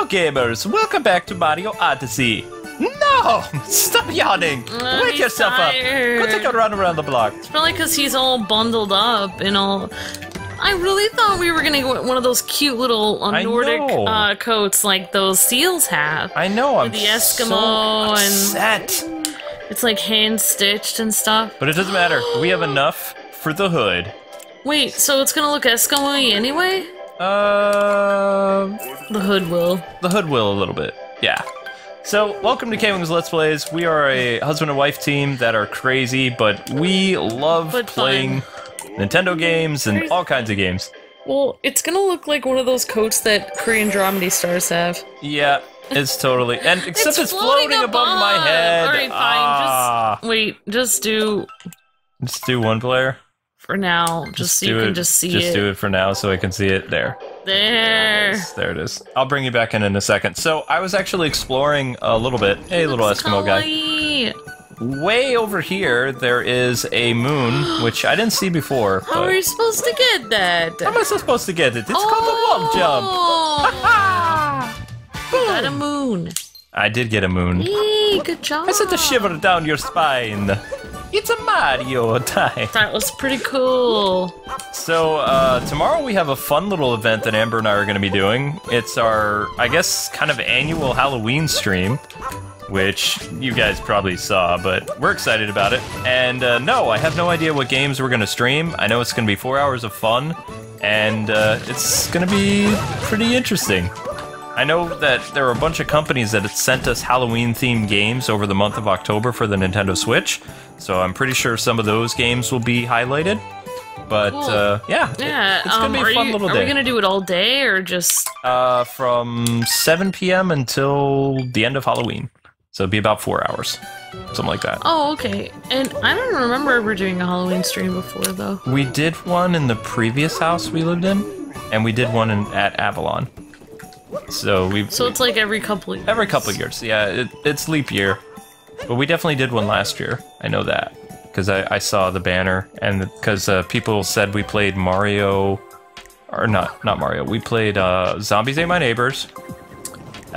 Hello gamers, welcome back to Mario Odyssey. No! Stop yawning! Wake yourself up! Go take a run around the block. It's probably because he's all bundled up and all... I really thought we were going to get one of those cute little Nordic coats like those seals have. I know, I'm so upset. And it's like hand-stitched and stuff. But it doesn't matter. We have enough for the hood. Wait, so it's going to look Eskimo-y anyway? The hood will. The hood will a little bit, yeah. So, welcome to Kwings Let's Plays. We are a husband and wife team that are crazy, but we love playing Nintendo games and all kinds of games. Well, it's gonna look like one of those coats that Korean dramedy stars have. Yeah, it's totally. And except it's floating above my head. Alright, fine. Just do one player. For now, just so you can just see it. Just do it for now so I can see it. There. There. There it is. I'll bring you back in a second. So, I was actually exploring a little bit. Hey, little Eskimo guy. Way over here, there is a moon, which I didn't see before. How are you supposed to get that? How am I supposed to get it? It's called a log jump. You got a moon. I did get a moon. Yay, good job. I sent a shiver down your spine. It's a Mario time. That was pretty cool. So, tomorrow we have a fun little event that Amber and I are going to be doing. It's our, I guess, kind of annual Halloween stream, which you guys probably saw, but we're excited about it. And, no, I have no idea what games we're going to stream. I know it's going to be 4 hours of fun, and it's going to be pretty interesting. I know that there are a bunch of companies that have sent us Halloween-themed games over the month of October for the Nintendo Switch, so I'm pretty sure some of those games will be highlighted. But, cool. It's going to be a fun little day. Are we going to do it all day, or just... from 7 p.m. until the end of Halloween. So it'd be about 4 hours, something like that. Oh, okay. And I don't remember ever doing a Halloween stream before, though. We did one in the previous house we lived in, and we did one at Avalon. So it's like every couple of years. Every couple of years, yeah. It's leap year. But we definitely did one last year. I know that. Because I saw the banner, and because people said we played Mario... Or not Mario. We played Zombies Ate My Neighbors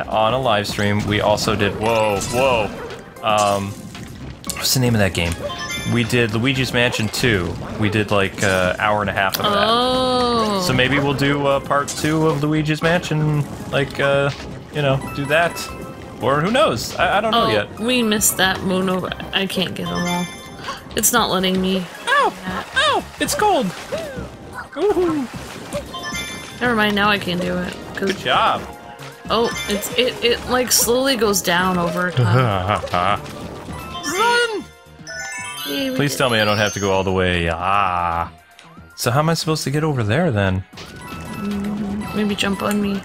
on a live stream. We also did... what's the name of that game? We did Luigi's Mansion 2. We did like an hour and a half of that. Oh. So maybe we'll do part 2 of Luigi's Mansion, like, do that. Or who knows? I don't know yet. We missed that moon over. I can't get them all. It's not letting me. Ow! Ow! It's cold! Woohoo! Never mind, now I can do it. Good job! Oh, it like slowly goes down over time. Run! Please tell me I don't have to go all the way. Ah. So how am I supposed to get over there then? Maybe jump on me.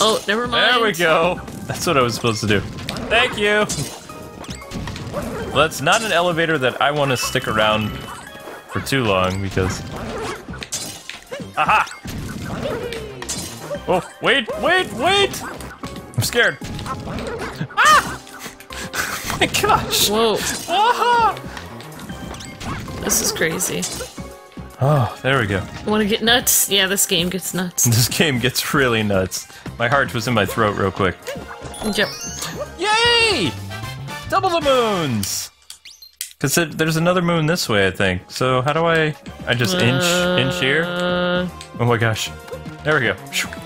Oh, never mind. There we go. That's what I was supposed to do. Thank you. Well, it's not an elevator that I want to stick around for too long because... Aha! Oh, wait! I'm scared. Ah! Oh my gosh! Whoa! Aha! This is crazy. Oh, there we go. Want to get nuts? Yeah, this game gets nuts. This game gets really nuts. My heart was in my throat real quick. Yep. Yay! Double the moons! Because there's another moon this way, I think. So how do I just inch here? Oh my gosh. There we go.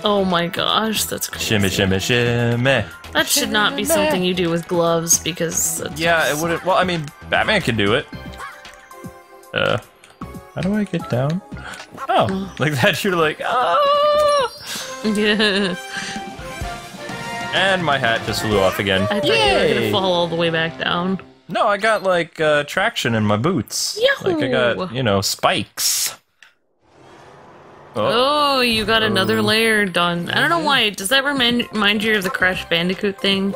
Oh my gosh, that's crazy. Shimmy, shimmy, shimmy. That should not be something you do with gloves, because... Yeah, it wouldn't... Well, I mean, Batman can do it. How do I get down? Oh, like that, you're like, ah! Yeah. And my hat just flew off again. I thought you were gonna fall all the way back down. No, I got, like, traction in my boots. Yahoo! Like, I got, spikes. Oh, you got another layer done. I don't know why. Does that remind you of the Crash Bandicoot thing?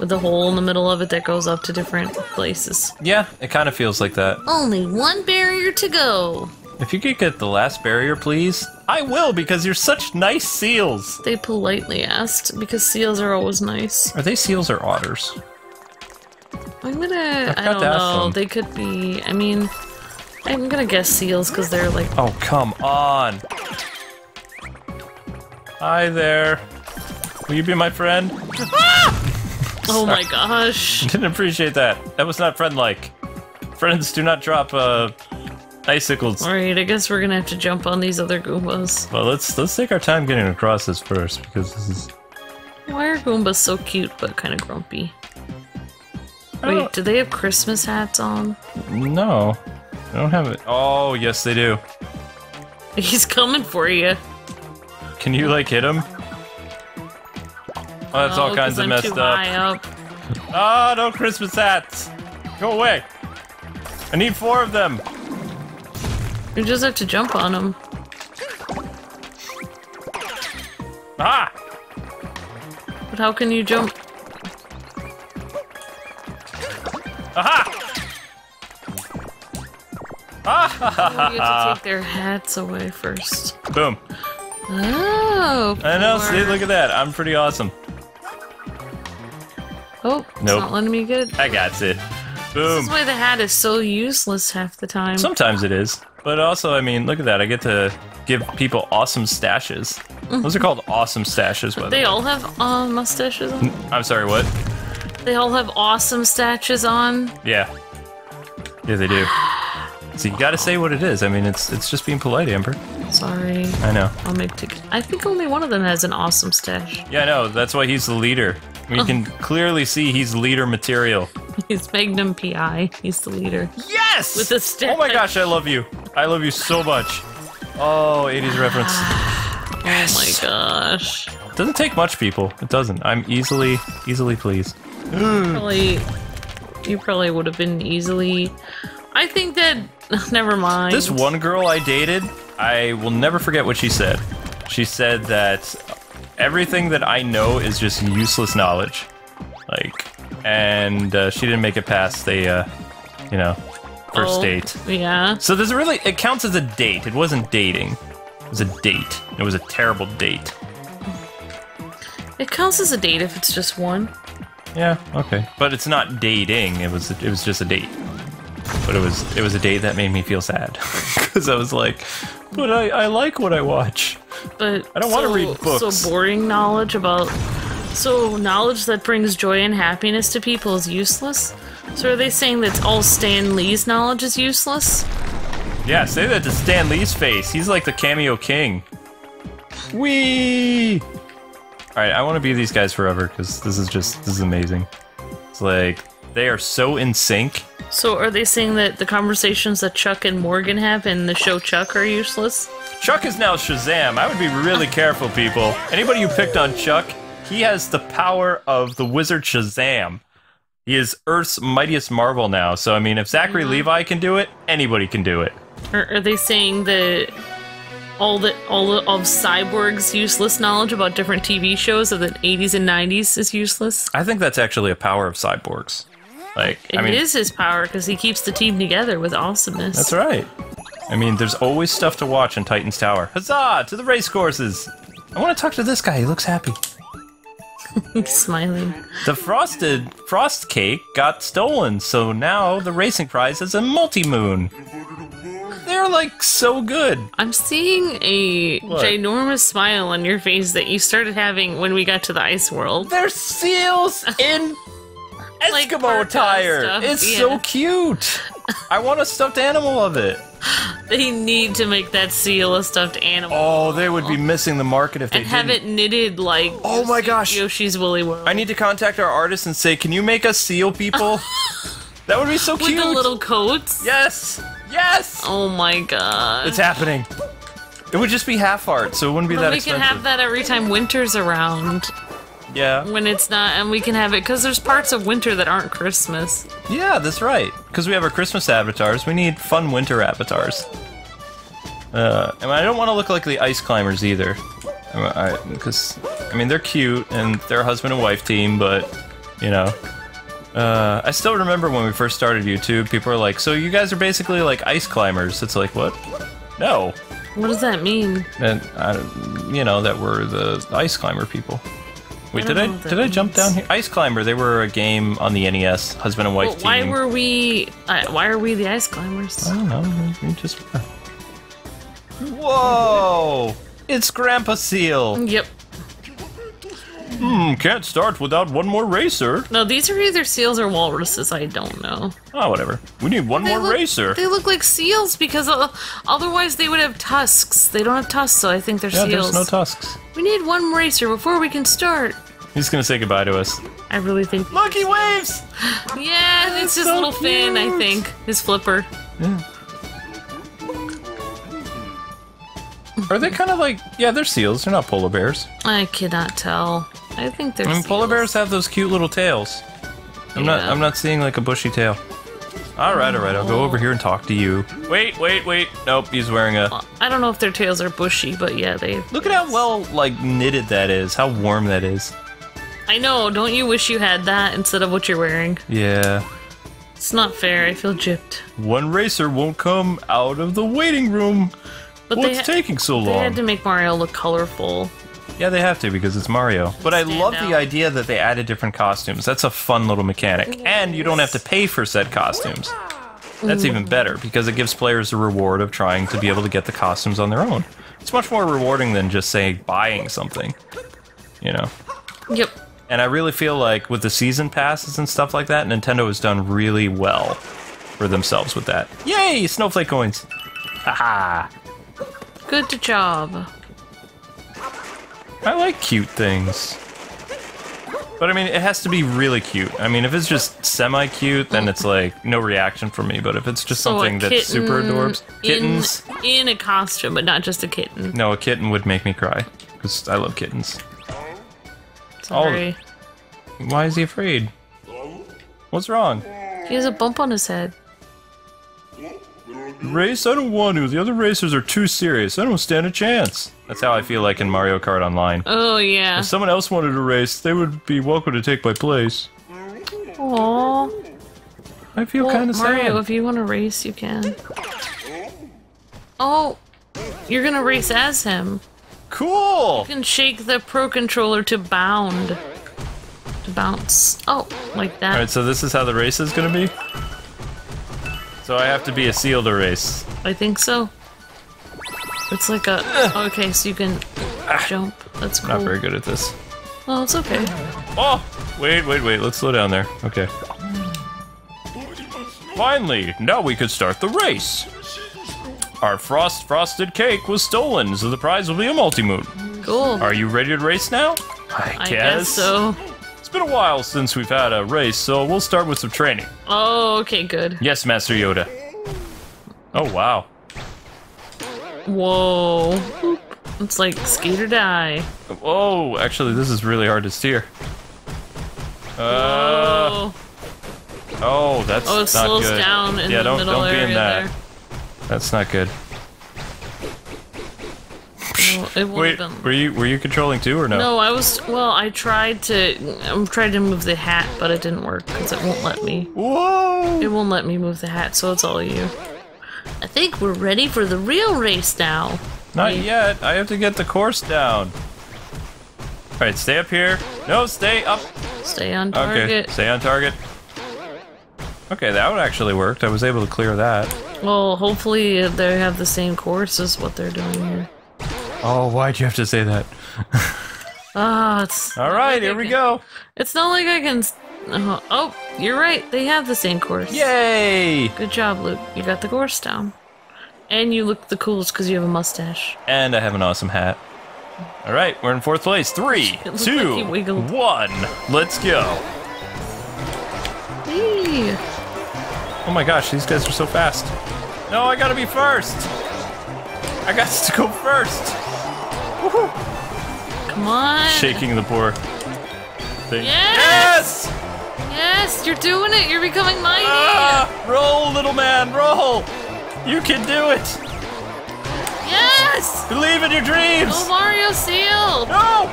With the hole in the middle of it that goes up to different places. Yeah, it kind of feels like that. Only one barrier to go. If you could get the last barrier, please. I will, because you're such nice seals. They politely asked, because seals are always nice. Are they seals or otters? I don't know. They could be, I'm gonna guess seals, because they're like... Oh, come on! Hi there. Will you be my friend? Ah! Oh my gosh. Didn't appreciate that. That was not friend-like. Friends do not drop icicles. Alright, I guess we're gonna have to jump on these other Goombas. Well, let's take our time getting across this first, because this is... Why are Goombas so cute but kind of grumpy? Wait, do they have Christmas hats on? No. I don't have it. Oh, yes they do. He's coming for you. Can you, like, hit him? Oh, that's all kinds of messed up. Oh, no Christmas hats! Go away! I need 4 of them! You just have to jump on them. Ah! But how can you jump? Aha! Ah! You have to take their hats away first. Boom. Oh, I know, see, look at that. I'm pretty awesome. Oh, it's not letting me get it. I got it. Boom. This is why the hat is so useless half the time. Sometimes it is. But also, I mean, look at that. I get to give people awesome stashes. Those are called awesome stashes, by the way. They all have mustaches on? I'm sorry, what? They all have awesome stashes on? Yeah. Yeah, they do. So you gotta say what it is. I mean, it's just being polite, Amber. Sorry. I know. I'll make tickets. I think only one of them has an awesome stash. Yeah, I know. That's why he's the leader. We can clearly see he's leader material. He's Magnum PI. He's the leader. Yes! With a stash. Oh my gosh, I love you. I love you so much. Oh, 80s reference. Yes. Oh my gosh. It doesn't take much, people. It doesn't. I'm easily pleased. You probably would have been easily... I think that... Never mind. This one girl I dated, I will never forget what she said. She said that everything that I know is just useless knowledge. Like, and she didn't make it past the, you know, first date. Yeah. So this really, it counts as a date. It wasn't dating. It was a date. It was a terrible date. It counts as a date if it's just one. Yeah, okay. But it's not dating. It was just a date. But it was a day that made me feel sad, because I was like, but I like what I watch. But I don't want to read books. So boring knowledge about, so knowledge that brings joy and happiness to people is useless? So are they saying that all Stan Lee's knowledge is useless? Yeah, say that to Stan Lee's face. He's like the cameo king. Whee! Alright, I want to be these guys forever, because this is amazing. It's like, they are so in sync. So are they saying that the conversations that Chuck and Morgan have in the show Chuck are useless? Chuck is now Shazam. I would be really careful, people. Anybody who picked on Chuck, he has the power of the wizard Shazam. He is Earth's mightiest marvel now. So, I mean, if Zachary Levi can do it, anybody can do it. Are they saying that all of Cyborg's useless knowledge about different TV shows of the 80s and 90s is useless? I think that's actually a power of Cyborg's. Like, I mean, it is his power, because he keeps the team together with awesomeness. That's right. I mean, there's always stuff to watch in Titan's Tower. Huzzah! To the race courses! I want to talk to this guy. He looks happy. He's smiling. The frost cake got stolen, so now the racing prize is a multi-moon. They're, like, so good. I'm seeing a ginormous smile on your face that you started having when we got to the ice world. They're seals in... Eskimo attire! It's so cute! I want a stuffed animal of it! They need to make that seal a stuffed animal. Oh, they would be missing the market if they didn't. And have it knitted like Yoshi's Woolly World. I need to contact our artist and say, can you make us seal people? That would be so cute! With the little coats? Yes! Yes! Oh my god. It's happening. It would just be half-art, so it wouldn't be that expensive. We can have that every time winter's around. Yeah. When it's not, and we can have it, because there's parts of winter that aren't Christmas. Yeah, that's right. Because we have our Christmas avatars, we need fun winter avatars. And I don't want to look like the Ice Climbers either. Because, I mean, they're cute, and they're a husband and wife team, but, you know. I still remember when we first started YouTube, people were like, so you guys are basically like Ice Climbers. It's like, what? No. What does that mean? And, you know, that we're the Ice Climber people. Wait, did I jump down here? Ice Climber, they were a game on the NES, husband and wife team. Why are we the Ice Climbers? I don't know, we just... Whoa! It's Grandpa Seal! Yep. Can't start without one more racer. No, these are either seals or walruses, I don't know. Oh, whatever. We need one more racer. They look like seals because otherwise they would have tusks. They don't have tusks, so I think they're seals. Yeah, there's no tusks. We need one racer before we can start. He's gonna say goodbye to us. I really think... Look, he waves! Yeah, it's his so little fin, I think. His flipper. Yeah. Are they kind of like... Yeah, they're seals. They're not polar bears. I cannot tell. I think they're seals. Polar bears have those cute little tails. I'm not seeing like a bushy tail. Alright, alright. I'll go over here and talk to you. Wait, wait, wait. Nope, he's wearing a... I don't know if their tails are bushy, but yeah, they... Look at how well, like, knitted that is. How warm that is. I know. Don't you wish you had that instead of what you're wearing? Yeah. It's not fair. I feel gypped. One racer won't come out of the waiting room. But what's taking so long? They had to make Mario look colorful. Yeah, they have to because it's Mario. But I love the idea that they added different costumes. That's a fun little mechanic. And you don't have to pay for said costumes. That's even better because it gives players the reward of trying to be able to get the costumes on their own. It's much more rewarding than just, say, buying something. You know? Yep. And I really feel like with the season passes and stuff like that, Nintendo has done really well for themselves with that. Yay! Snowflake coins! Haha! Good job. I like cute things. But I mean, it has to be really cute. I mean, if it's just semi-cute, then it's like, no reaction for me. But if it's just something that's super adorbs... Kittens? In a costume, but not just a kitten. No, a kitten would make me cry. Because I love kittens. Sorry. Why is he afraid? What's wrong? He has a bump on his head. Race? I don't want to. The other racers are too serious. I don't stand a chance. That's how I feel like in Mario Kart Online. Oh, yeah. If someone else wanted to race, they would be welcome to take my place. Aww. I feel kind of sad. Mario, if you want to race, you can. Oh, you're going to race as him. Cool! You can shake the Pro Controller to bound. To bounce. Oh, like that. Alright, so this is how the race is going to be? So I have to be a seal to race. I think so. It's like a... Okay, so you can jump. That's cool. Not very good at this. Oh, it's okay. Oh! Wait, wait, wait. Let's slow down there. Okay. Finally! Now we could start the race! Our frosted cake was stolen, so the prize will be a multi-moon. Cool. Are you ready to race now? I guess so. It's been a while since we've had a race, so we'll start with some training. Oh, okay, good. Yes, Master Yoda. Oh, wow. Whoa. It's like skate or die. Oh, actually, this is really hard to steer. Oh, that's not good. Oh, it slows down in the middle area there. Yeah, don't be in that. That's not good. It wait, were you controlling too or no? No, I was. Well, I tried to move the hat, but it didn't work because it won't let me. Whoa! It won't let me move the hat, so it's all you. I think we're ready for the real race now. Not yet. I have to get the course down. All right, stay up here. No, stay up. Stay on target. Okay, stay on target. Okay, that one actually worked. I was able to clear that. Well, hopefully they have the same course as what they're doing here. Oh, why'd you have to say that? Alright, like here we go. It's not like I can... Oh, you're right. They have the same course. Yay! Good job, Luke. You got the course down. And you look the coolest because you have a mustache. And I have an awesome hat. Alright, we're in fourth place. 3, 2, 1. Let's go. Hey. Oh my gosh, these guys are so fast. No, I gotta be first. I got to go first. Woohoo! Come on! Shaking the poor thing. Yes! Yes! You're doing it! You're becoming mighty! Ah, roll, little man, roll! You can do it! Yes! Believe in your dreams! No Mario seal! No!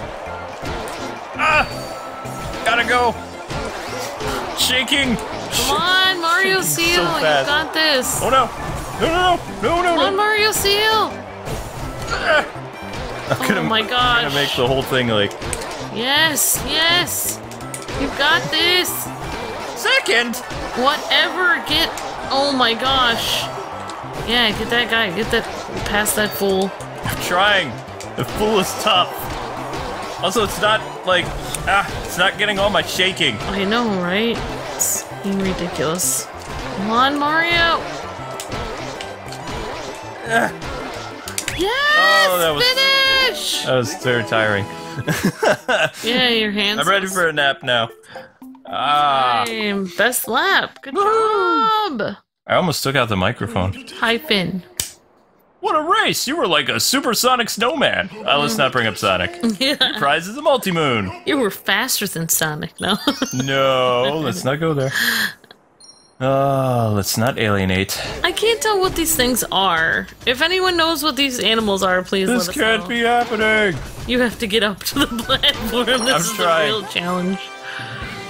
Ah! Gotta go! Shaking! Come on, Mario seal! So you got this! Oh no! No, no, no, no, no! Come on, Mario seal! Oh my gosh. I'm gonna make the whole thing like... Yes, yes! You've got this! Second! Whatever, get... Oh my gosh. Yeah, get that guy, get that... Pass that fool. I'm trying. The fool is tough. Also, it's not, like, it's not getting all my shaking. I know, right? It's being ridiculous. Come on, Mario! Yes! Oh, that was, finish! That was very tiring. Yeah, your hands. I'm ready for a nap now. Ah. Best lap. Good job. I almost took out the microphone. Type in. What a race! You were like a supersonic snowman. Let's not bring up Sonic. Yeah. Your prize is a multi-moon. You were faster than Sonic, no? No, let's not go there. Let's not alienate. I can't tell what these things are. If anyone knows what these animals are, please let us know. This can't be happening! You have to get up to the platform. This is a real challenge.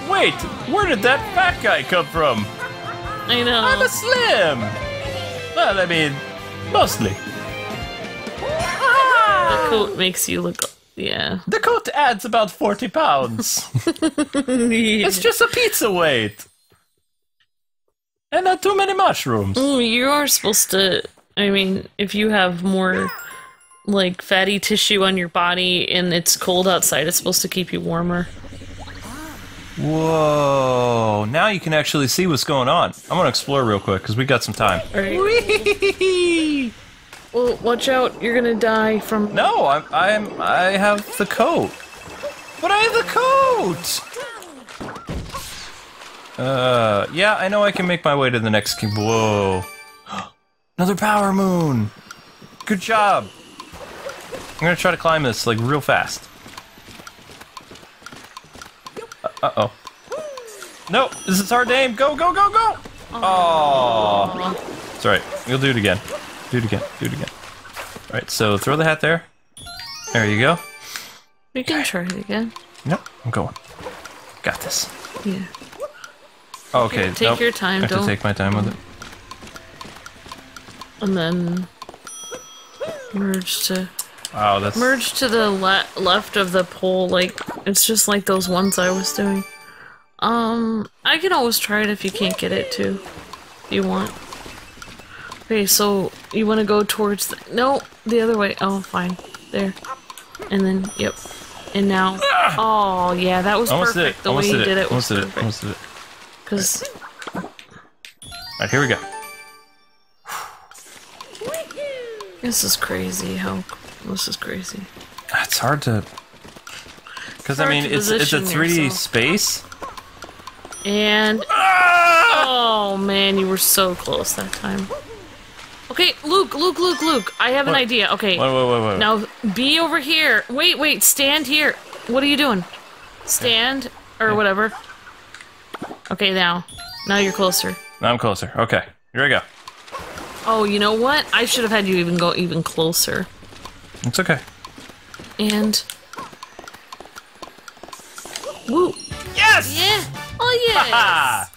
Wait, where did that fat guy come from? I know. I'm a slim! Well, I mean, mostly. Ah! The coat makes you look... yeah. The coat adds about 40 pounds. Yeah. It's just a pizza weight. And not too many mushrooms. Ooh, you are supposed to... I mean, if you have more, like, fatty tissue on your body and it's cold outside, it's supposed to keep you warmer. Whoa, now you can actually see what's going on. I'm gonna explore real quick, because we got some time. Alright. Whee! Well, watch out, you're gonna die from... No, I have the coat. But I have the coat! Yeah, I know I can make my way to the next king. Whoa. Another power moon! Good job! I'm gonna try to climb this, like, real fast. Uh-oh. No, this is hard to aim. Go, go, go, go! Oh, it's alright. We'll do it again. Do it again. Do it again. Alright, so throw the hat there. There you go. We can try it again. No, I'm going. Got this. Yeah. Okay, yeah, take your time. I have to take my time with it. And then... merge to... Oh, that's... merge to the left of the pole, like, it's just like those ones I was doing. I can always try it if you can't get it, too. If you want. Okay, so, you want to go towards the... no, the other way. Oh, fine. There. And then, yep. And now... oh, yeah, that was almost perfect. The way you did it was perfect. Almost did it. Because... alright, here we go. This is crazy how... this is crazy. It's hard to... because, I mean, it's a 3D yourself. Space. And... ah! Oh, man, you were so close that time. Okay, Luke, Luke, Luke, Luke. I have an idea. Okay. Wait, wait, wait, wait. Now, be over here. Wait, wait, stand here. What are you doing? Stand, or whatever. Okay, now. Now you're closer. Now I'm closer. Okay, here I go. Oh, you know what? I should have had you even go even closer. It's okay. And... woo! Yes! Yeah! Oh, yes!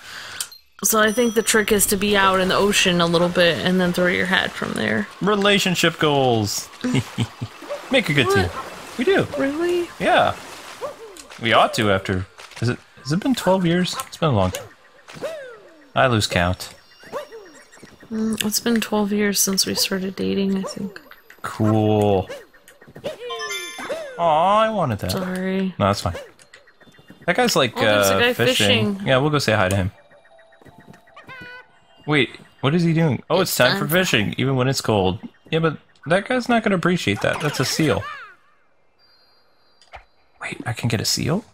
So I think the trick is to be out in the ocean a little bit and then throw your hat from there. Relationship goals! Make a good team. We do. Really? Yeah. We ought to after... has it been 12 years? It's been a long time. I lose count. It's been 12 years since we started dating, I think. Cool. Aw, I wanted that. Sorry. No, that's fine. That guy's like, there's a guy fishing. Yeah, we'll go say hi to him. Wait, what is he doing? Oh, it's time for fishing, even when it's cold. Yeah, but that guy's not gonna appreciate that. That's a seal. Wait, I can get a seal?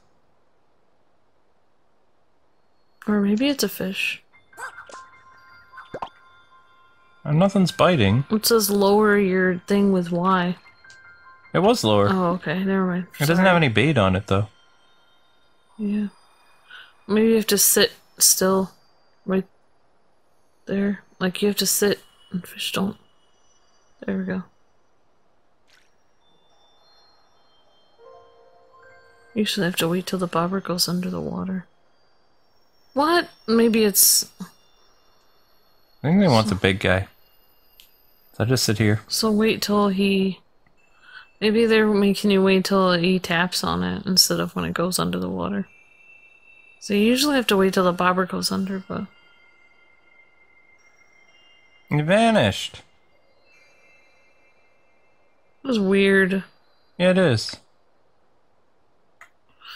Or maybe it's a fish. Nothing's biting. It says lower your thing with Y. It was lower. Oh, okay. Never mind. Sorry. It doesn't have any bait on it, though. Yeah. Maybe you have to sit still right there. Like, you have to sit and fish don't. There we go. Usually I have to wait till the bobber goes under the water. What? Maybe it's... I think they want the big guy. So I just sit here. So wait till he... maybe they're making you wait till he taps on it instead of when it goes under the water. So you usually have to wait till the bobber goes under, but... it vanished. It was weird. Yeah, it is.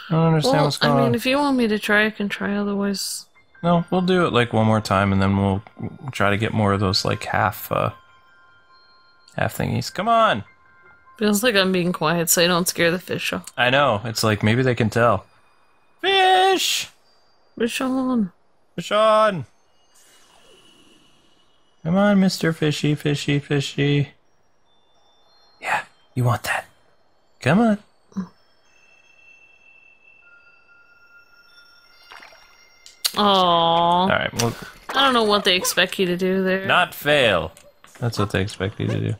I don't understand what's going on. I mean, if you want me to try, I can try, otherwise... No, we'll do it, like, one more time, and then we'll try to get more of those, like, half thingies. Come on! Feels like I'm being quiet, so you don't scare the fish off. I know. It's like, maybe they can tell. Fish! Fish on. Fish on! Come on, Mr. Fishy, Fishy, Fishy. Yeah, you want that. Come on. Aww. Alright, well... I don't know what they expect you to do there. Not fail. That's what they expect you to do.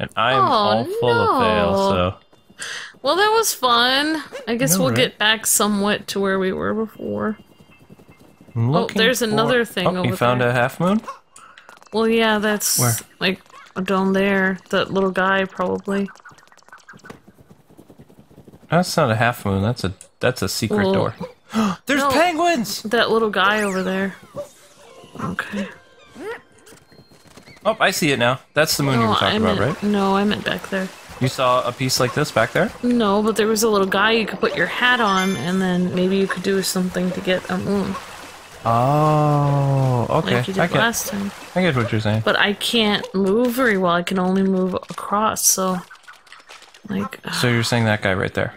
And I'm all full of fail, so... Well, that was fun. I guess we'll get back somewhat to where we were before. Oh, there's another thing over there. You found a half moon? Well, yeah, that's... Where? Like, down there. That little guy, probably. That's not a half moon. That's a secret door. There's penguins! That little guy over there. Okay. Oh, I see it now. That's the moon you were talking about, right? No, I meant back there. You saw a piece like this back there? No, but there was a little guy you could put your hat on, and then maybe you could do something to get a moon. Oh, okay. Like you did last time. I get what you're saying. But I can't move very well. I can only move across, so... Like, so you're saying that guy right there?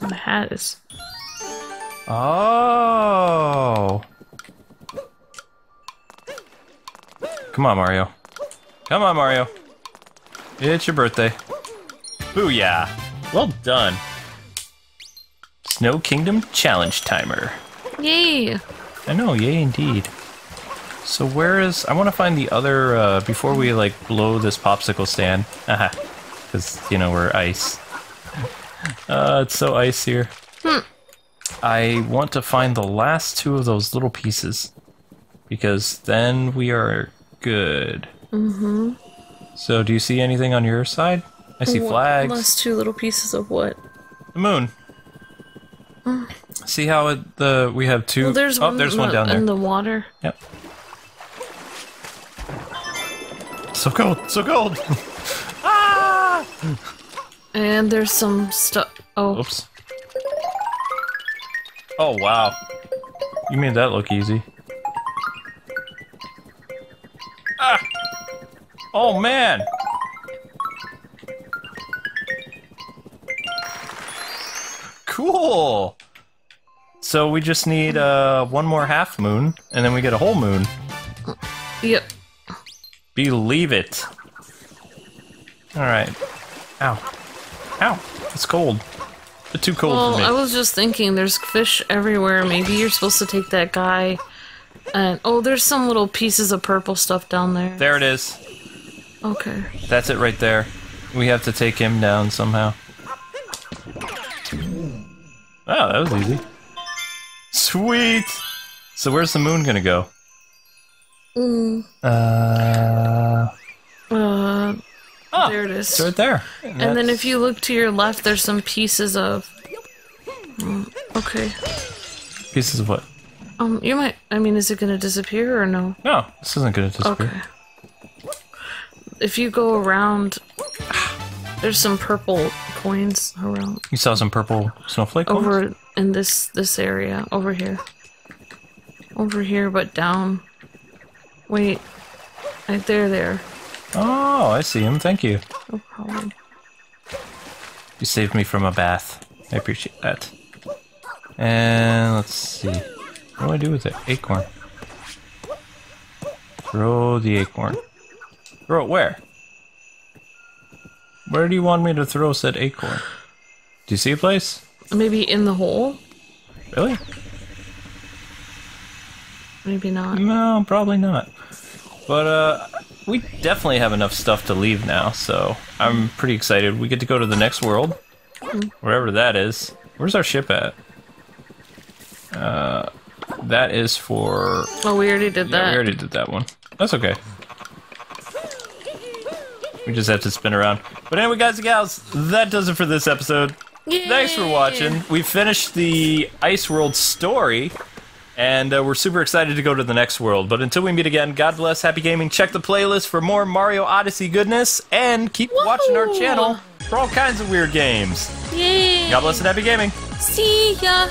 The hat is. Oh! Come on, Mario! Come on, Mario! It's your birthday! Booyah! Well done! Snow Kingdom Challenge Timer. Yay! I know, yay indeed. So where is... I want to find the other, before we, like, blow this popsicle stand. Haha. Because, you know, we're ice. It's so ice here. I want to find the last two of those little pieces. Because then we are good. Mm-hmm. So do you see anything on your side? I see flags. Last two little pieces of what? The moon. See how we have two... Well, there's one down there. In the water. Yep. So cold! So cold! Ah! And there's some stuff. Oh. Oops. Oh, wow. You made that look easy. Ah! Oh, man! Cool! So we just need one more half moon, and then we get a whole moon. Yep. Believe it. Alright. Ow. Ow. It's cold. It's too cold for me. Well, I was just thinking, there's fish everywhere. Maybe you're supposed to take that guy and... Oh, there's some little pieces of purple stuff down there. There it is. Okay. That's it right there. We have to take him down somehow. Oh, that was easy. Sweet! So where's the moon gonna go? There it is. It's right there. And then if you look to your left, there's some pieces of... Okay. Pieces of what? You might... I mean, is it gonna disappear or no? No, this isn't gonna disappear. Okay. If you go around... There's some purple coins around. You saw some purple snowflake coins? Over in this area. Over here. Over here, but down... Wait, right there. Oh, I see him. Thank you. No problem. You saved me from a bath. I appreciate that. And let's see. What do I do with it? Acorn. Throw the acorn. Throw it where? Where do you want me to throw said acorn? Do you see a place? Maybe in the hole? Really? Maybe not. No, probably not. But, we definitely have enough stuff to leave now, so I'm pretty excited. We get to go to the next world, wherever that is. Where's our ship at? That is for... Oh, we already did that. We already did that one. That's okay. We just have to spin around. But anyway, guys and gals, that does it for this episode. Yay! Thanks for watching. We finished the Ice World story. And we're super excited to go to the next world. But until we meet again, God bless, happy gaming. Check the playlist for more Mario Odyssey goodness. And keep watching our channel. for all kinds of weird games. Yay! God bless and happy gaming. See ya.